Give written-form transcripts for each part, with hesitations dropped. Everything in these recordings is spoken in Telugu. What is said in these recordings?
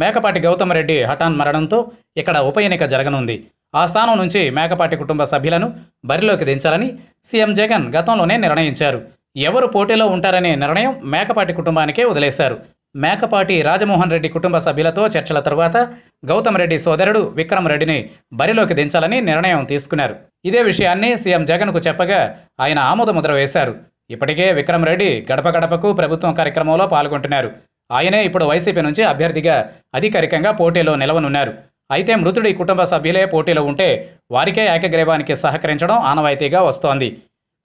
మేకపాటి గౌతమ్ రెడ్డి హఠాన్ మరణంతో ఇక్కడ ఉప ఎన్నిక జరగనుంది. ఆ స్థానం నుంచి మేకపాటి కుటుంబ సభ్యులను బరిలోకి దించాలని సీఎం జగన్ గతంలోనే నిర్ణయించారు. ఎవరు పోటీలో ఉంటారనే నిర్ణయం మేకపాటి కుటుంబానికే వదిలేశారు. మేకపాటి రాజమోహన్ రెడ్డి కుటుంబ సభ్యులతో చర్చల తర్వాత గౌతమ్ రెడ్డి సోదరుడు విక్రమ్ రెడ్డిని బరిలోకి దించాలని నిర్ణయం తీసుకున్నారు. ఇదే విషయాన్ని సీఎం జగన్కు చెప్పగా ఆయన ఆమోదముద్ర వేశారు. ఇప్పటికే విక్రమ్ రెడ్డి గడప గడపకు ప్రభుత్వం కార్యక్రమంలో పాల్గొంటున్నారు. ఆయనే ఇప్పుడు వైసీపీ నుంచి అభ్యర్థిగా అధికారికంగా పోటీలో నిలవనున్నారు. అయితే మృతుడి కుటుంబ సభ్యులే పోటీలో ఉంటే వారికే ఏకగ్రీవానికి సహకరించడం ఆనవాయితీగా వస్తోంది.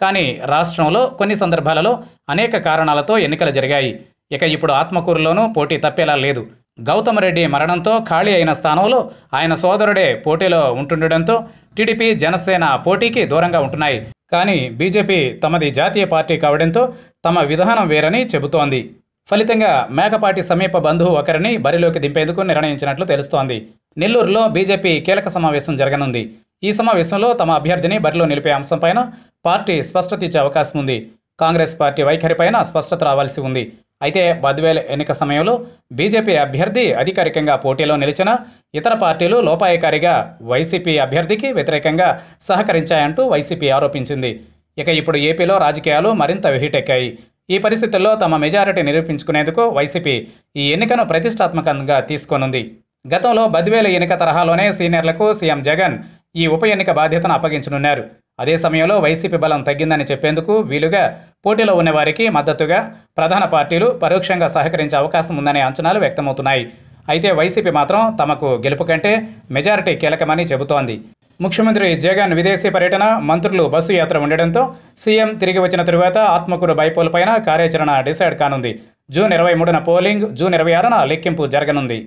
కానీ రాష్ట్రంలో కొన్ని సందర్భాలలో అనేక కారణాలతో ఎన్నికలు జరిగాయి. ఇక ఇప్పుడు ఆత్మకూరులోనూ పోటీ తప్పేలా లేదు. గౌతమ్ రెడ్డి మరణంతో ఖాళీ అయిన స్థానంలో ఆయన సోదరుడే పోటీలో ఉంటుండడంతో టీడీపీ, జనసేన పోటీకి దూరంగా ఉంటున్నాయి. కానీ బీజేపీ తమది జాతీయ పార్టీ కావడంతో తమ విధానం వేరని చెబుతోంది. ఫలితంగా మేకపాటి సమీప బంధువు ఒకరిని బరిలోకి దింపేందుకు నిర్ణయించినట్లు తెలుస్తోంది. నెల్లూరులో బీజేపీ కీలక సమావేశం జరగనుంది. ఈ సమావేశంలో తమ అభ్యర్థిని బరిలో నిలిపే అంశంపైన పార్టీ స్పష్టత ఇచ్చే అవకాశం ఉంది. కాంగ్రెస్ పార్టీ వైఖరిపైన స్పష్టత రావాల్సి ఉంది. అయితే 2000 ఎన్నిక సమయంలో బీజేపీ అభ్యర్థి అధికారికంగా పోటీలో నిలిచినా ఇతర పార్టీలు లోపాయకారిగా వైసీపీ అభ్యర్థికి వ్యతిరేకంగా సహకరించాయంటూ వైసీపీ ఆరోపించింది. ఇక ఇప్పుడు ఏపీలో రాజకీయాలు మరింత హీటెక్కాయి. ఈ పరిస్థితుల్లో తమ మెజారిటీ నిరూపించుకునేందుకు వైసీపీ ఈ ఎన్నికను ప్రతిష్టాత్మకంగా తీసుకోనుంది. గతంలో 2000 ఎన్నిక తరహాలోనే సీనియర్లకు సీఎం జగన్ ఈ ఉప ఎన్నిక బాధ్యతను అప్పగించనున్నారు. అదే సమయంలో వైసీపీ బలం తగ్గిందని చెప్పేందుకు వీలుగా పోటీలో ఉన్నవారికి మద్దతుగా ప్రధాన పార్టీలు పరోక్షంగా సహకరించే అవకాశం ఉందనే అంచనాలు వ్యక్తమవుతున్నాయి. అయితే వైసీపీ మాత్రం తమకు గెలుపు కంటే మెజారిటీ కీలకమని చెబుతోంది. ముఖ్యమంత్రి జగన్ విదేశీ పర్యటన, మంత్రులు బస్సు యాత్ర ఉండడంతో సీఎం తిరిగి వచ్చిన తరువాత ఆత్మకూరు బైపోల్ పైన కార్యాచరణ డిసైడ్ కానుంది. జూన్ 23న పోలింగ్, జూన్ 26న లెక్కింపు జరగనుంది.